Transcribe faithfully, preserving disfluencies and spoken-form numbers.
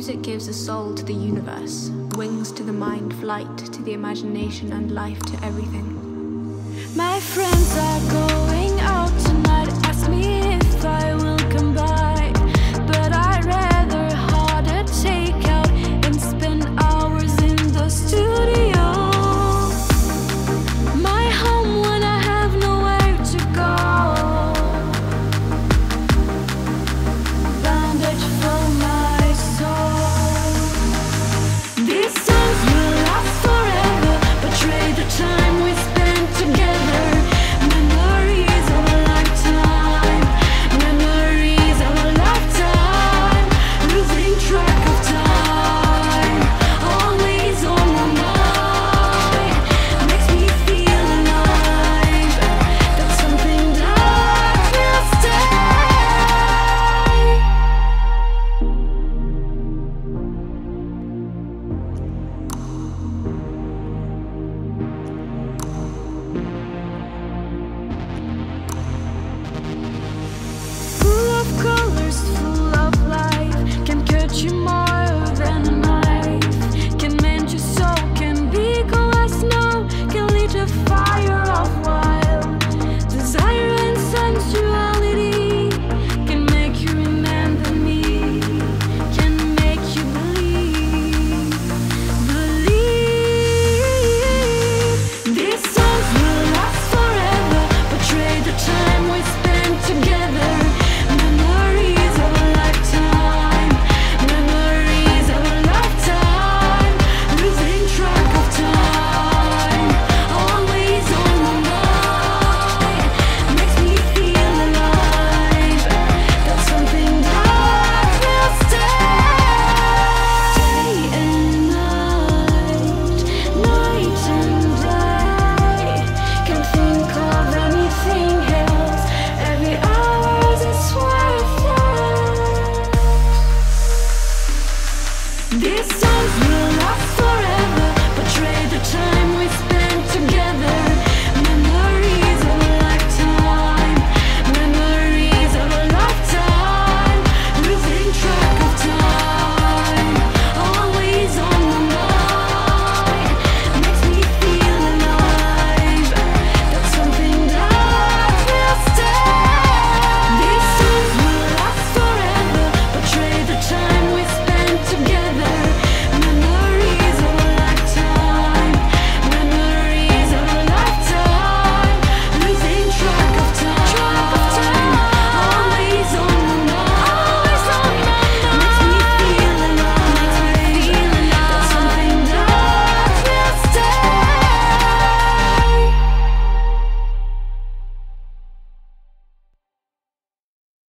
Music gives a soul to the universe, wings to the mind, flight to the imagination, and life to everything. My friends are gone.